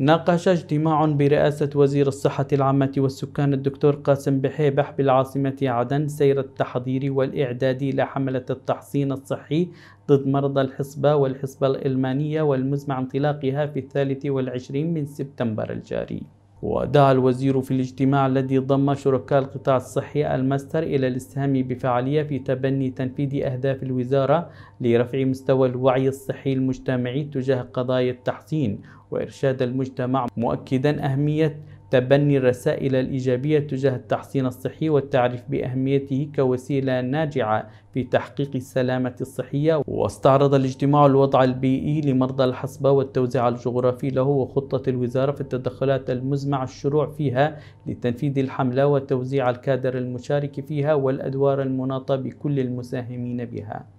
ناقش اجتماع برئاسة وزير الصحة العامة والسكان الدكتور قاسم بحيبح بالعاصمة عدن سير التحضير والإعداد لحملة التحصين الصحي ضد مرضى الحصبة والحصبة الألمانية والمزمع انطلاقها في 23 من سبتمبر الجاري. ودعا الوزير في الاجتماع الذي ضم شركاء القطاع الصحي الماستر إلى الإسهام بفعالية في تبني تنفيذ أهداف الوزارة لرفع مستوى الوعي الصحي المجتمعي تجاه قضايا التحصين وإرشاد المجتمع، مؤكدا أهمية تبني الرسائل الإيجابية تجاه التحصين الصحي والتعريف بأهميته كوسيلة ناجعة في تحقيق السلامة الصحية. واستعرض الاجتماع الوضع البيئي لمرضى الحصبة والتوزيع الجغرافي له وخطة الوزارة في التدخلات المزمع الشروع فيها لتنفيذ الحملة وتوزيع الكادر المشارك فيها والأدوار المناطة بكل المساهمين بها.